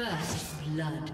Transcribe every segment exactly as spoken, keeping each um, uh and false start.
First blood.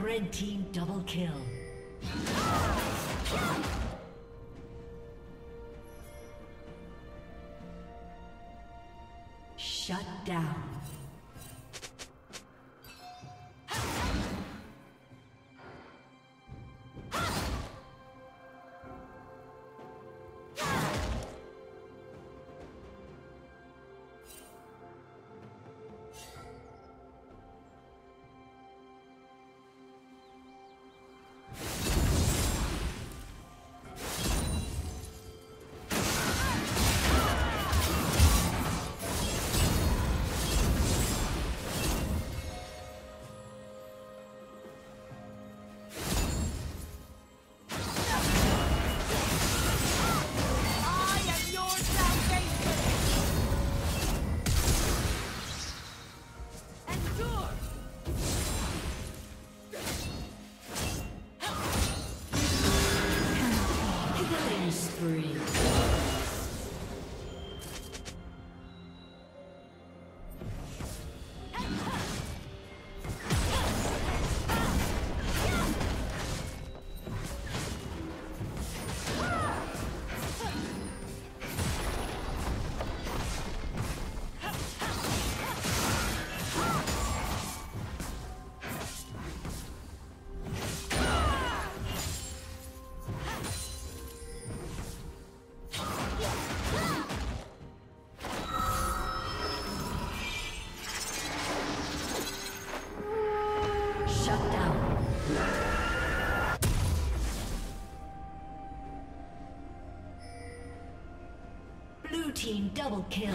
Red team double kill. Shut down. Team double kill.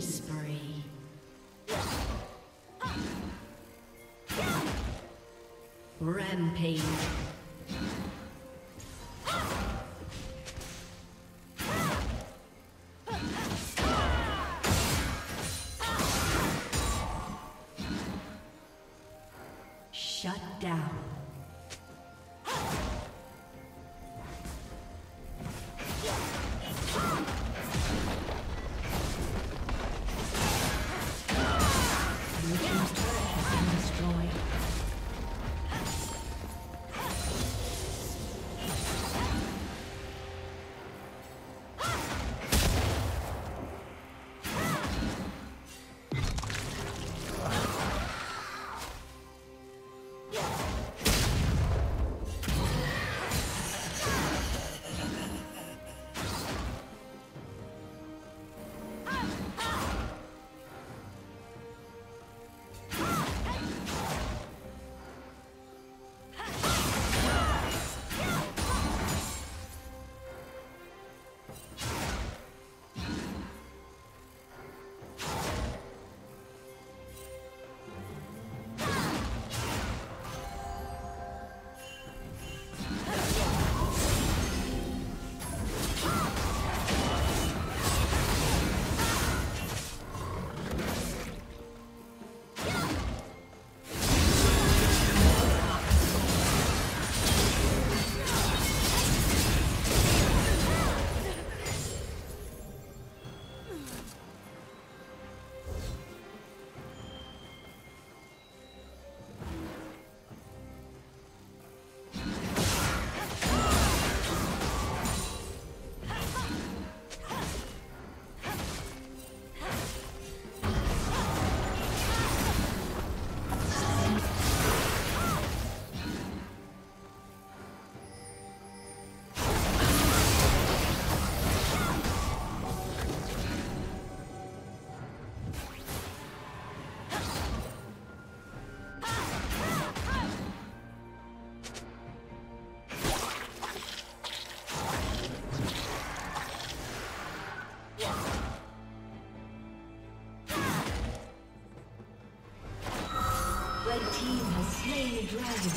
Spree. Rampage. Shut down. Yeah. slain the dragon.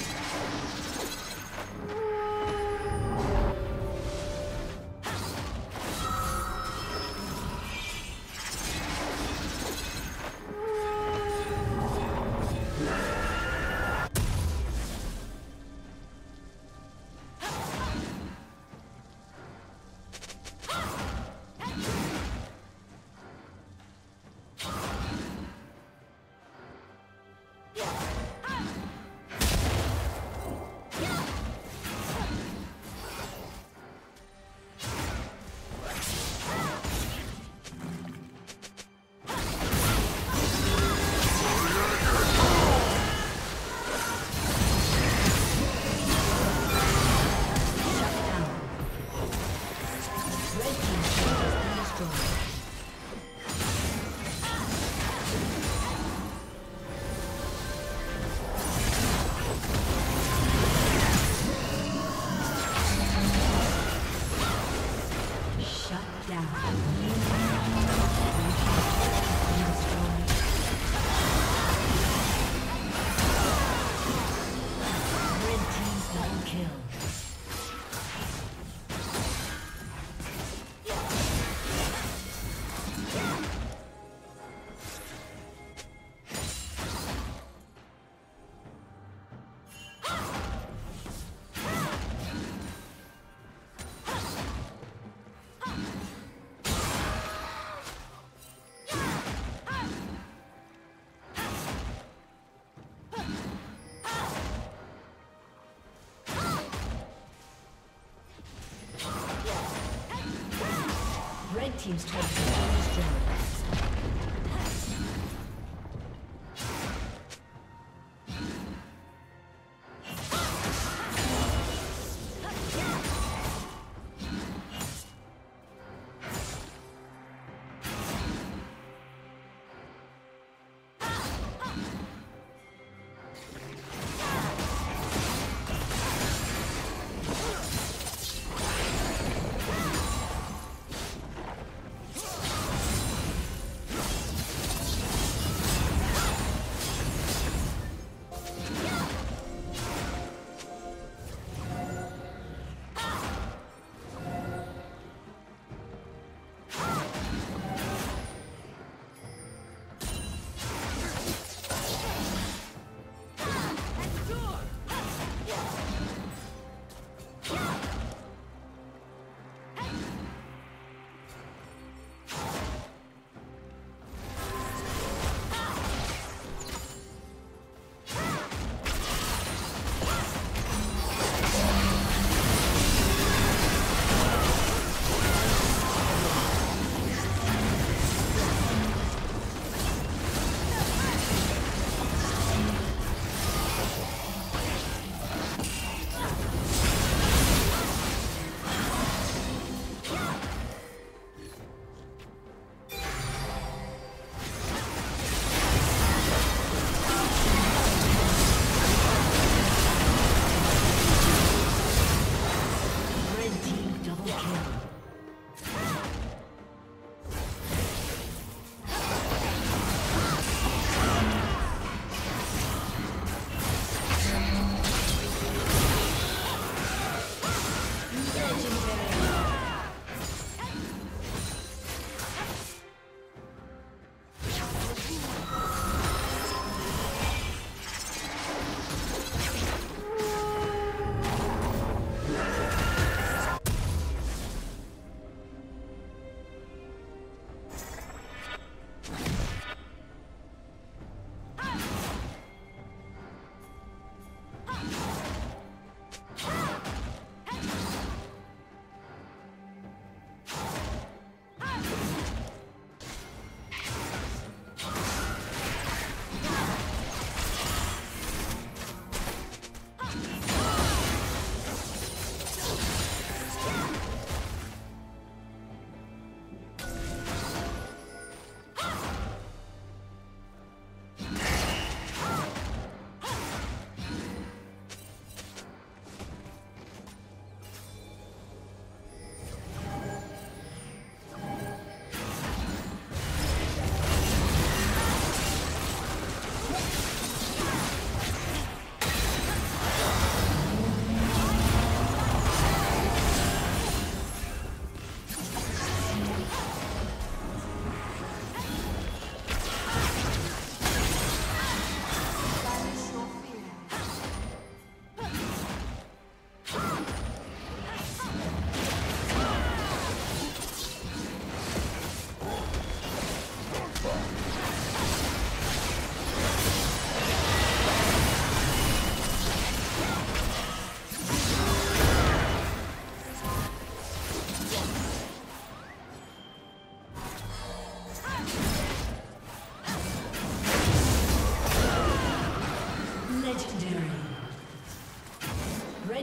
Team's turn is down.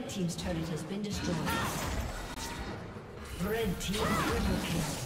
Red team's turret has been destroyed. Red team triple kill.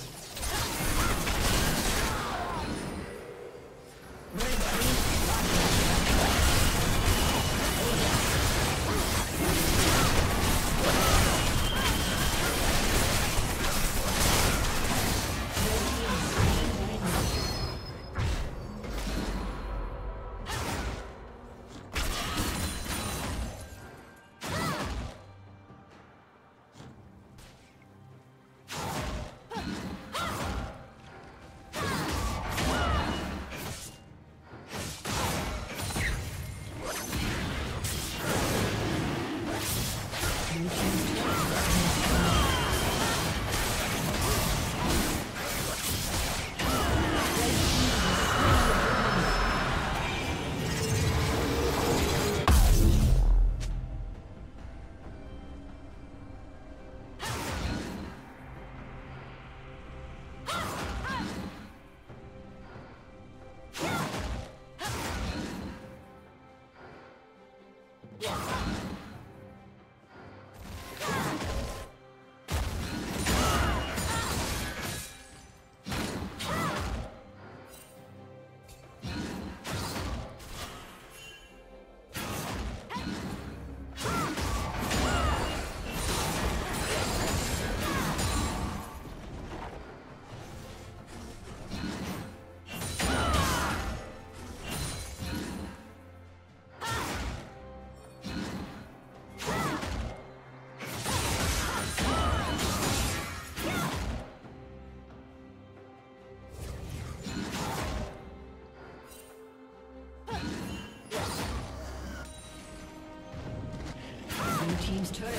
Team's turret.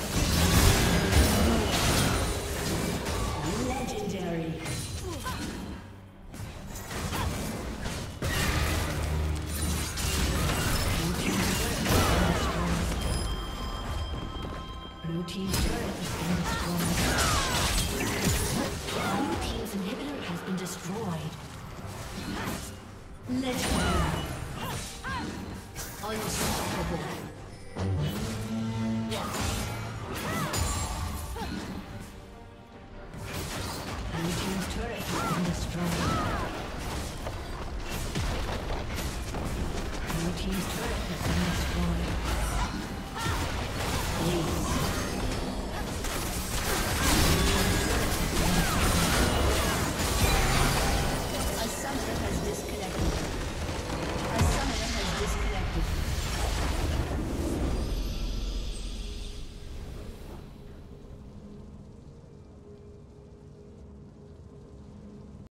Legendary. Blue team's turret has been destroyed. Blue team's inhibitor has been destroyed. Let's go. Unstoppable. Team's turret has been destroyed.